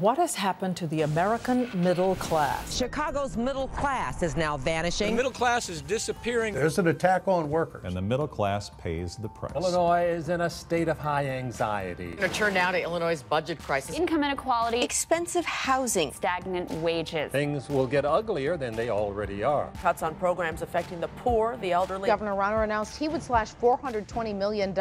What has happened to the American middle class? Chicago's middle class is now vanishing. The middle class is disappearing. There's an attack on workers. And the middle class pays the price. Illinois is in a state of high anxiety. We're turned now to Illinois' budget crisis. Income inequality. Expensive housing. Stagnant wages. Things will get uglier than they already are. Cuts on programs affecting the poor, the elderly. Governor Rauner announced he would slash $420 million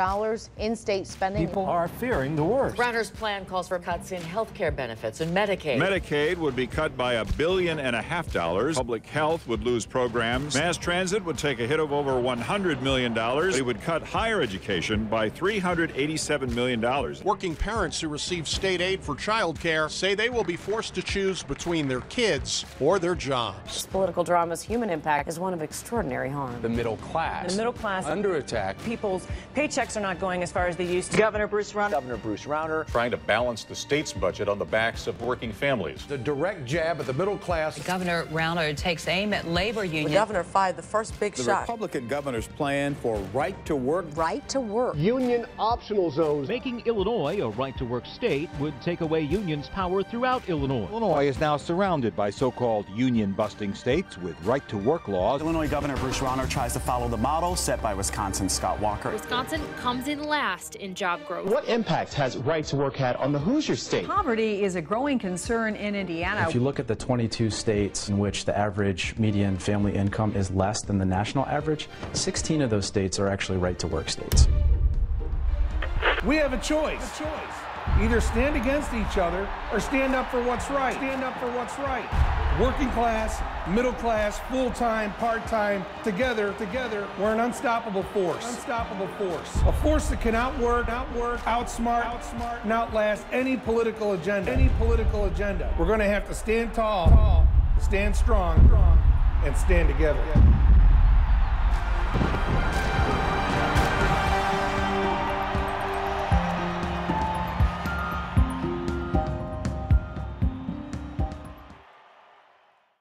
in state spending. People are fearing the worst. Rauner's plan calls for cuts in health care benefits and Medicaid. Medicaid would be cut by $1.5 billion. Public health would lose programs. Mass transit would take a hit of over $100 million. They would cut higher education by $387 million. Working parents who receive state aid for child care say they will be forced to choose between their kids or their jobs. This political drama's human impact is one of extraordinary harm. The middle class. The middle class. Under attack. People's paychecks are not going as far as they used to. Governor Bruce Rauner. Trying to balance the state's budget on the back of working families. The direct jab at the middle class. Governor Rauner takes aim at labor unions. The governor fired the first big shot. The Republican governor's plan for right-to-work. Right-to-work. Union optional zones. Making Illinois a right-to-work state would take away unions' power throughout Illinois. Illinois is now surrounded by so-called union-busting states with right-to-work laws. Illinois Governor Bruce Rauner tries to follow the model set by Wisconsin's Scott Walker. Wisconsin comes in last in job growth. What impact has right-to-work had on the Hoosier state? Poverty is a growing concern in Indiana. If you look at the 22 states in which the average median family income is less than the national average, 16 of those states are actually right-to-work states. We have a choice. Either stand against each other or stand up for what's right. Working class, middle class, full-time, part-time, together, we're an unstoppable force. A force that can outsmart, and outlast any political agenda. We're going to have to stand tall, stand strong, and stand together.